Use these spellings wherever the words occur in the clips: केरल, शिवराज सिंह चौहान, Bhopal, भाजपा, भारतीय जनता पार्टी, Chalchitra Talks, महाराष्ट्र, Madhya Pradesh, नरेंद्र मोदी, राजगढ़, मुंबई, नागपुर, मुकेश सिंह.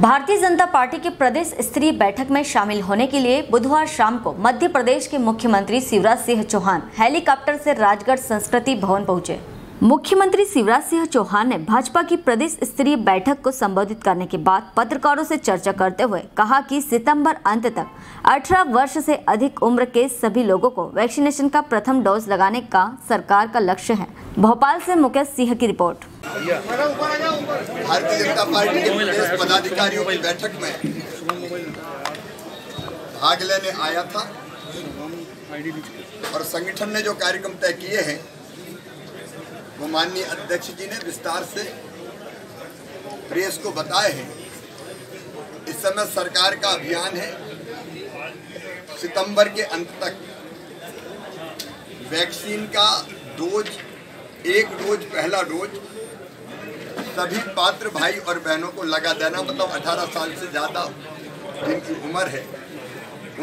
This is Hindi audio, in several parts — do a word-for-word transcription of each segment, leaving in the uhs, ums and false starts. भारतीय जनता पार्टी की प्रदेश स्तरीय बैठक में शामिल होने के लिए बुधवार शाम को मध्य प्रदेश के मुख्यमंत्री शिवराज सिंह चौहान हेलीकॉप्टर से राजगढ़ संस्कृति भवन पहुंचे। मुख्यमंत्री शिवराज सिंह चौहान ने भाजपा की प्रदेश स्तरीय बैठक को संबोधित करने के बाद पत्रकारों से चर्चा करते हुए कहा कि सितंबर अंत तक अठारह वर्ष से अधिक उम्र के सभी लोगों को वैक्सीनेशन का प्रथम डोज लगाने का सरकार का लक्ष्य है। भोपाल से मुकेश सिंह की रिपोर्ट। भारतीय जनता पार्टी के प्रदेश पदाधिकारियों की बैठक में भाग लेने आया था और संगठन ने जो कार्यक्रम तय किए हैं वो माननीय अध्यक्ष जी ने विस्तार से प्रेस को बताए हैं। इस समय सरकार का अभियान है सितंबर के अंत तक वैक्सीन का डोज एक डोज पहला डोज सभी पात्र भाई और बहनों को लगा देना, मतलब अठारह साल से ज़्यादा जिनकी उम्र है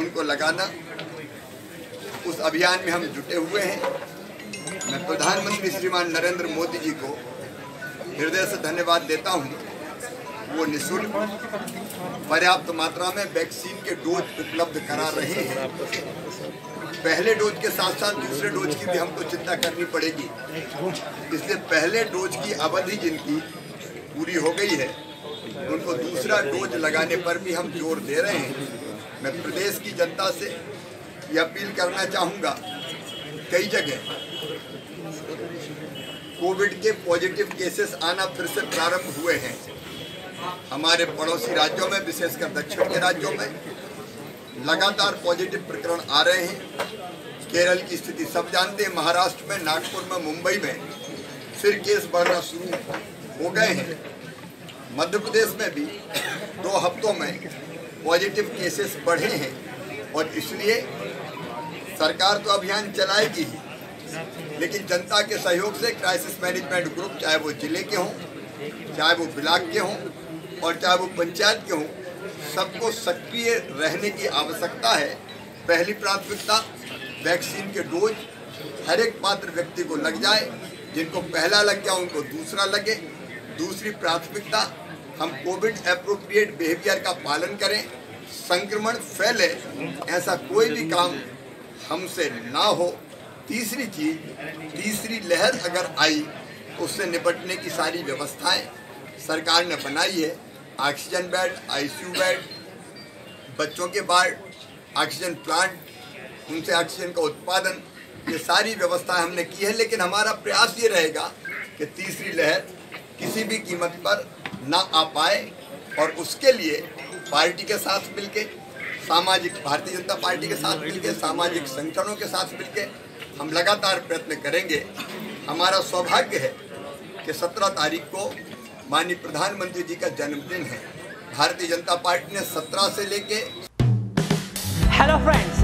उनको लगाना। उस अभियान में हम जुटे हुए हैं। मैं प्रधानमंत्री श्रीमान नरेंद्र मोदी जी को हृदय से धन्यवाद देता हूं। वो निःशुल्क पर्याप्त मात्रा में वैक्सीन के डोज उपलब्ध करा रहे हैं। पहले डोज के साथ साथ दूसरे डोज की भी हमको चिंता करनी पड़ेगी, इसलिए पहले डोज की अवधि जिनकी पूरी हो गई है उनको दूसरा डोज लगाने पर भी हम जोर दे रहे हैं। मैं प्रदेश की जनता से ये अपील करना चाहूँगा, कई जगह कोविड के पॉजिटिव केसेस आना फिर से प्रारंभ हुए हैं। हमारे पड़ोसी राज्यों में, विशेषकर दक्षिण के राज्यों में लगातार पॉजिटिव प्रकरण आ रहे हैं। केरल की स्थिति सब जानते हैं। महाराष्ट्र में, नागपुर में, मुंबई में फिर केस बढ़ना शुरू हो गए हैं। मध्य प्रदेश में भी दो हफ्तों में पॉजिटिव केसेस बढ़े हैं और इसलिए सरकार तो अभियान चलाएगी ही, लेकिन जनता के सहयोग से क्राइसिस मैनेजमेंट ग्रुप, चाहे वो जिले के हों, चाहे वो ब्लॉक के हों और चाहे वो पंचायत के हों, सबको सक्रिय रहने की आवश्यकता है। पहली प्राथमिकता वैक्सीन के डोज हर एक पात्र व्यक्ति को लग जाए। जिनको पहला लग गया उनको दूसरा लगे। दूसरी प्राथमिकता, हम कोविड एप्रोप्रिएट बिहेवियर का पालन करें। संक्रमण फैले ऐसा कोई भी काम हमसे ना हो। तीसरी चीज, तीसरी लहर अगर आई तो उससे निपटने की सारी व्यवस्थाएं सरकार ने बनाई है। ऑक्सीजन बेड, आईसीयू बेड, बच्चों के वार्ड, ऑक्सीजन प्लांट, उनसे ऑक्सीजन का उत्पादन, ये सारी व्यवस्थाएं हमने की है। लेकिन हमारा प्रयास ये रहेगा कि तीसरी लहर किसी भी कीमत पर ना आ पाए और उसके लिए पार्टी के साथ मिलकर, सामाजिक भारतीय जनता पार्टी के साथ मिलकर, सामाजिक संगठनों के साथ मिलकर हम लगातार प्रयत्न करेंगे। हमारा सौभाग्य है कि सत्रह तारीख को माननीय प्रधानमंत्री जी का जन्मदिन है। भारतीय जनता पार्टी ने सत्रह से लेके हेलो फ्रेंड्स,